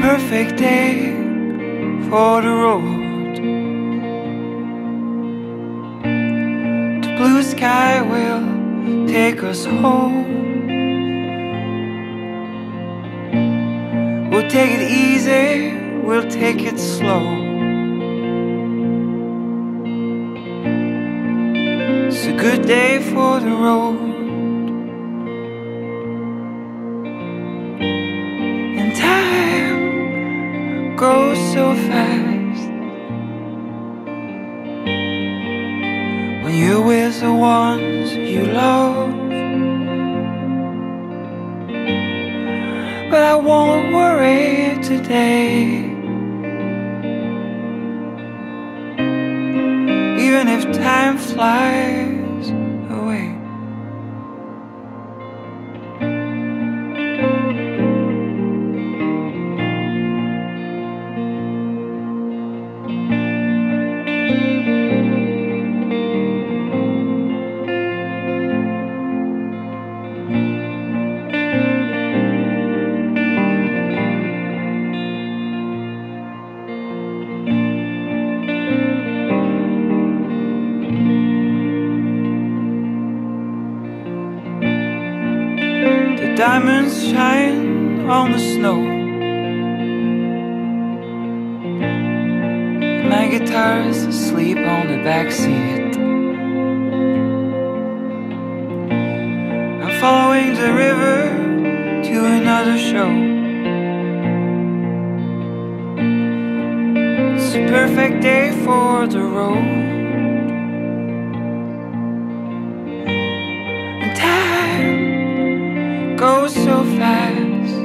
perfect day for the road. The blue sky will take us home. We'll take it easy, we'll take it slow. It's a good day for the road. Goes so fast when you're with the ones you love. But I won't worry today, even if time flies away. Diamonds shine on the snow. My guitars sleep on the backseat. I'm following the river to another show. It's a perfect day for the road. Goes so fast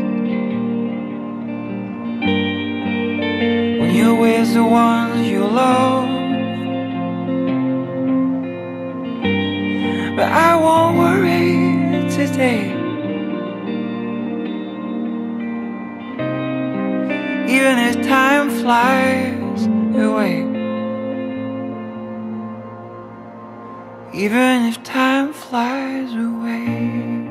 when you're with the ones you love. But I won't worry today, even if time flies away. Even if time flies away.